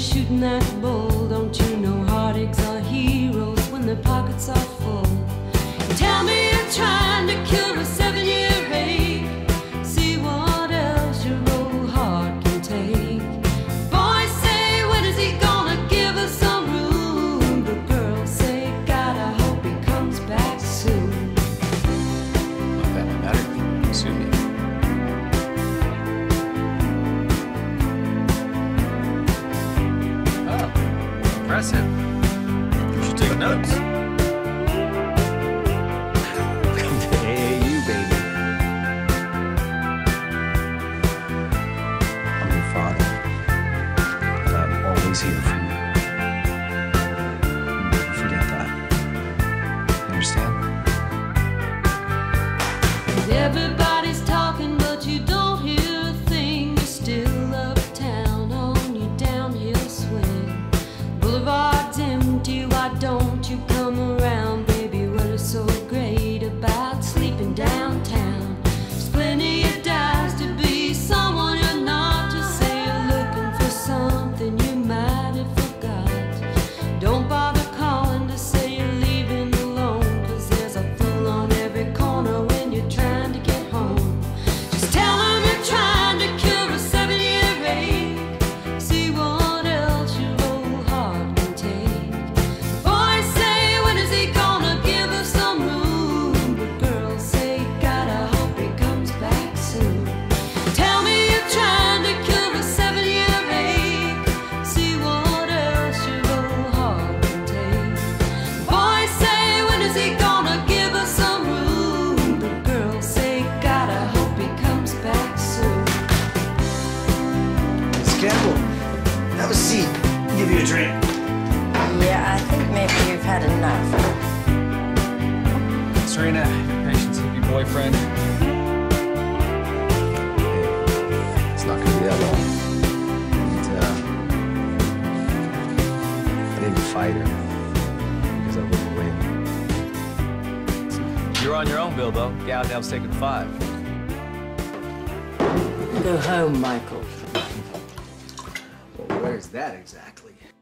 shooting that bull. Don't you know heartaches are heroes when their pockets are full? And tell me you're trying to cure a 7-year ache. See what else your old heart can take. Boys say, when is he gonna give us some room? But girls say, God, I hope he comes back soon. Not that it mattered, assuming. Impressive. You should take notes. Come to AAU, baby. I'm your father, and I'm always here for you. Never forget that. You understand? And everybody's talking, but you don't hear a thing. You're still uptown on your downhill swing. Boulevard's empty, why don't you come around? Baby, what is so great about sleeping downtown? There's plenty of dives to be someone you're not. Just say you're looking for something you might have forgot. Don't bother calling to say you're leaving alone, cause there's a fool on every corner when you're trying to get home. Just tell them you're trying to cure a 7-year ache. See what else you heart can take. Boys say, when is he gonna give us some room? But girls say, God, I hope he comes back soon. Tell me you're trying to cure a 7-year ache. See what else your old heart can take. Boys say, when is he gonna give us some room? But girls say, God, I hope he comes back soon. Miss Campbell, have a seat. Give you a drink. Yeah, I think maybe you've had enough. Serena, patience with your boyfriend. It's not gonna be that long. I didn't fight her because I wouldn't win. You're on your own, Bilbo. Gal now's taking 5. Go home, Michael. Well, where's that exactly?